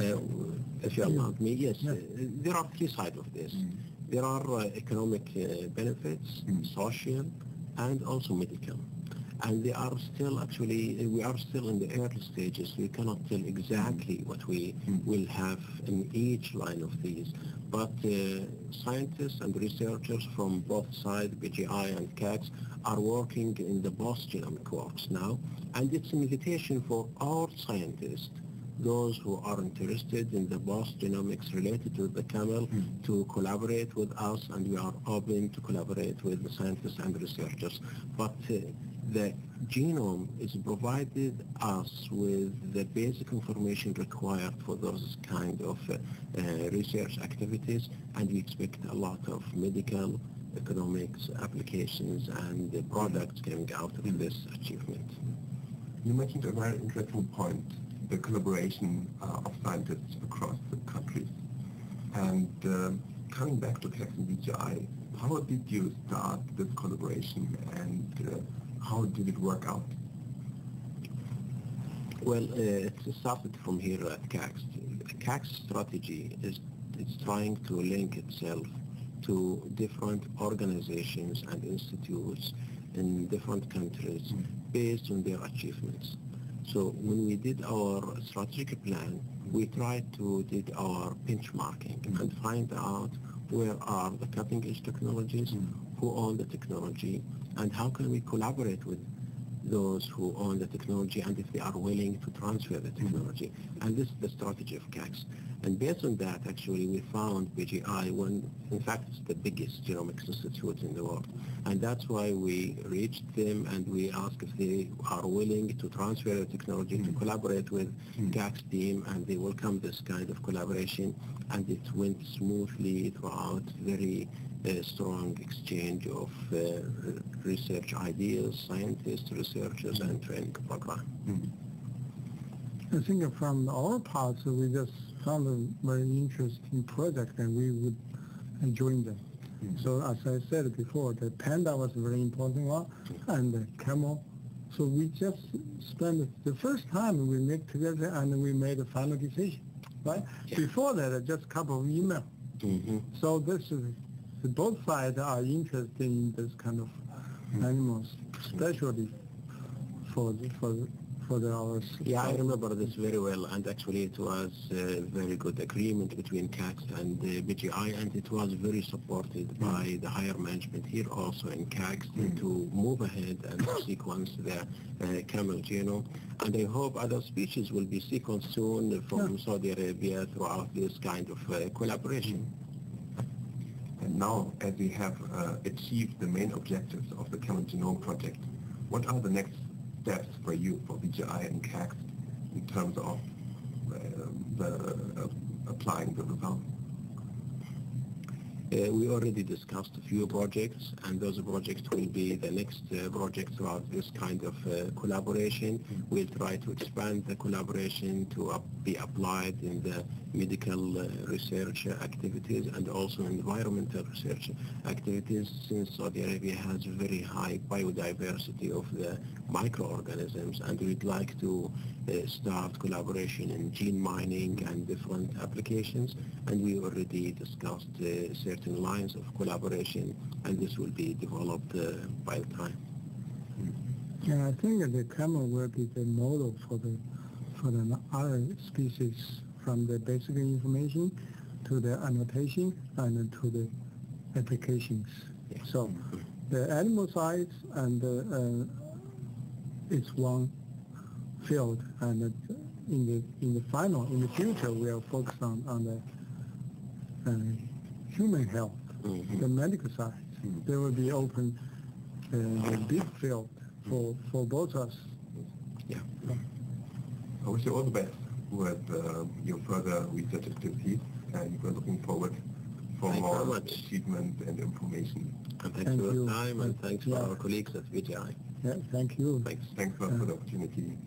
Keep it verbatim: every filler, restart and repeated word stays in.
Uh, if you allow me, yes. Yeah. There are three sides of this. Mm. There are uh, economic uh, benefits, mm. social, and also medical. And they are still actually, we are still in the early stages. We cannot tell exactly what we mm. will have in each line of these. But uh, scientists and researchers from both sides, B G I and C A C S, are working in the post genomic works now. And it's an invitation for all scientists, those who are interested in the post genomics related to the camel, mm. to collaborate with us, and we are open to collaborate with the scientists and researchers. But uh, the genome is provided us with the basic information required for those kind of uh, uh, research activities, and we expect a lot of medical, economics applications and uh, products coming out of this achievement. You mentioned a very interesting point, the collaboration uh, of scientists across the countries. And uh, coming back to C A C S and B G I, how did you start this collaboration, and uh, how did it work out? Well, uh, it started from here at C A C S T. The C A C S strategy is it's trying to link itself to different organizations and institutes in different countries mm. based on their achievements. So when we did our strategic plan, we tried to did our benchmarking mm. and find out where are the cutting-edge technologies, mm. who own the technology, and how can we collaborate with those who own the technology, and if they are willing to transfer the technology. Mm-hmm. And this is the strategy of C A C S. And based on that, actually, we found B G I, one, in fact, it's the biggest genomics institute in the world. And that's why we reached them, and we asked if they are willing to transfer the technology, mm-hmm. to collaborate with mm-hmm. C A C S team, and they welcomed this kind of collaboration, and it went smoothly throughout, very a strong exchange of uh, research ideas, scientists, researchers, mm-hmm. and training program. Mm-hmm. I think from our part, so we just found a very interesting project, and we would join them. Mm-hmm. So as I said before, the panda was a very important one, mm-hmm. and the camel. So we just spent the first time we met together, and we made a final decision, right? Yeah. Before that, just a couple of emails. Mm-hmm. So this is both sides are interested in this kind of mm. animals, especially for the, for the, for the hours. Yeah, I remember this very well, and actually it was a very good agreement between C A C S T and the B G I, and it was very supported mm. by the higher management here also in C A C S T mm. to move ahead and sequence the uh, camel genome. And I hope other species will be sequenced soon from yeah. Saudi Arabia throughout this kind of uh, collaboration. Mm. And now, as we have uh, achieved the main objectives of the Camel Genome Project, what are the next steps for you, for B G I and C A C S, in terms of uh, the, uh, applying the results? Uh, we already discussed a few projects, and those projects will be the next uh, project throughout this kind of uh, collaboration. Mm-hmm. We'll try to expand the collaboration to uh, be applied in the medical uh, research activities and also environmental research activities, since Saudi Arabia has very high biodiversity of the microorganisms, and we'd like to uh, start collaboration in gene mining and different applications, and we already discussed uh, certain lines of collaboration, and this will be developed uh, by time. Mm-hmm. And I think that the camel will be the model for the for the other species, from the basic information to the annotation and to the applications. Yes. So mm-hmm. the animal science and the, uh, it's one field, and in the in the final in the future we are focused on on the uh, human health, mm-hmm. the medical science. Mm-hmm. There will be open uh, a big field for for both us. Yeah. yeah. I wish you all the best with uh, your further research activities, and we're looking forward for thank more achievements and information. And thanks thank for your time, and thanks yeah. for our colleagues at B G I. Yeah, thank you. Thanks. Thanks a lot uh, for the opportunity.